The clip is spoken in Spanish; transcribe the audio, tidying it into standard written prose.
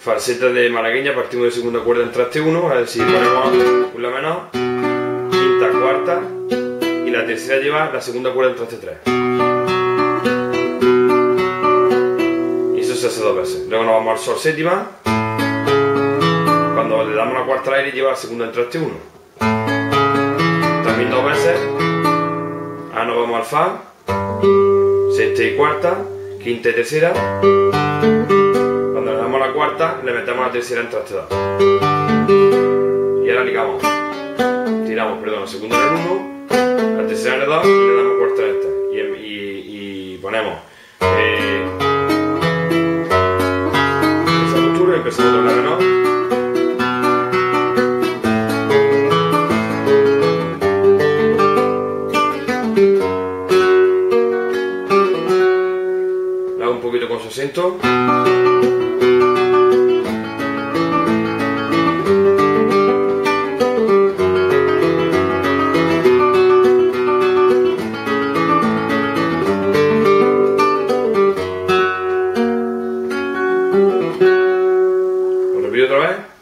Falseta de Malagueña, partimos de segunda cuerda en traste 1, es decir, ponemos un la menor, quinta, cuarta, y la tercera lleva la segunda cuerda en traste 3. Y eso se hace dos veces. Luego nos vamos al sol séptima, cuando le damos la cuarta al aire lleva la segunda en traste 1. También dos veces. Ahora nos vamos al fa, sexta y cuarta, quinta y tercera. Cuando le damos la cuarta, le metemos la tercera en traste 2. Y ahora ligamos. Tiramos, perdón, la segunda en el 1, la tercera en el 2 y le damos cuarta en esta. Y ponemos esa postura y empezamos con la menor. Un poquito con su acento lo repito otra vez.